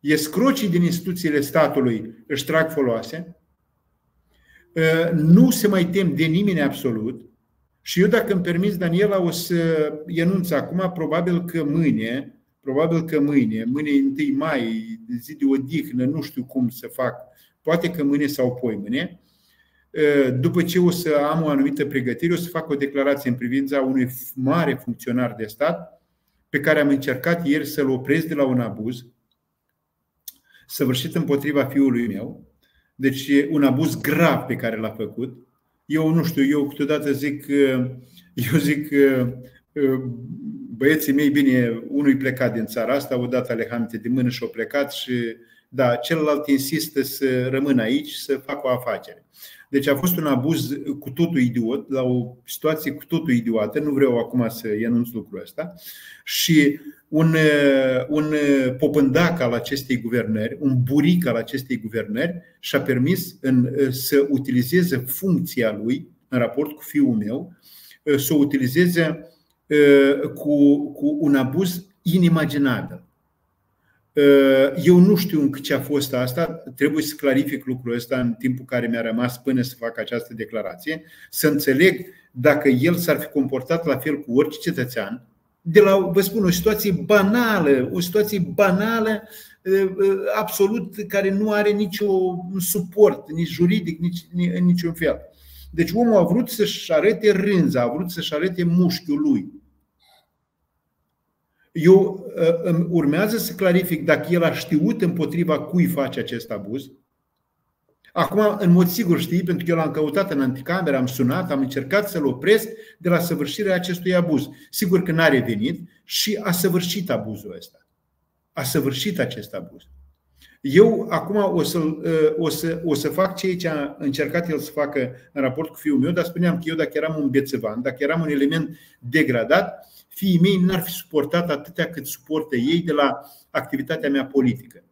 escrocii din instituțiile statului își trag foloase, nu se mai tem de nimeni absolut. Și eu, dacă îmi permis, Daniela, o să enunț acum, probabil că mâine 1 mai, zi de odihnă, nu știu cum să fac, poate că mâine sau poimâine, după ce o să am o anumită pregătire, o să fac o declarație în privința unui mare funcționar de stat pe care am încercat ieri să-l opresc de la un abuz săvârșit împotriva fiului meu. Deci un abuz grav pe care l-a făcut. Eu nu știu, eu câteodată zic, băieții mei, bine, unul plecat din țara asta, odată le hamite de mână și-o plecat și da, celălalt insistă să rămână aici, să facă o afacere. Deci a fost un abuz cu totul idiot, la o situație cu totul idiotă, nu vreau acum să enunț lucrul ăsta. Și un popândac al acestei guvernări, un buric al acestei guvernări și-a permis să utilizeze funcția lui în raport cu fiul meu, să o utilizeze cu un abuz inimaginabil. Eu nu știu încă ce a fost asta, trebuie să clarific lucrul ăsta în timpul care mi-a rămas până să fac această declarație, să înțeleg dacă el s-ar fi comportat la fel cu orice cetățean. De la, vă spun, o situație banală, absolut, care nu are niciun suport, nici juridic, nici în niciun fel. Deci omul a vrut să-și arate rânza, a vrut să-și arate mușchiul lui. Eu îmi urmează să clarific dacă el a știut împotriva cui face acest abuz. Acum, în mod sigur știi, pentru că eu l-am căutat în anticameră, am sunat, am încercat să-l opresc de la săvârșirea acestui abuz. Sigur că n-a revenit și a săvârșit abuzul ăsta. A săvârșit acest abuz. Eu acum o să fac ce a încercat el să facă în raport cu fiul meu, dar spuneam că eu, dacă eram un bețevan, dacă eram un element degradat, fiii mei n-ar fi suportat atâtea cât suportă ei de la activitatea mea politică.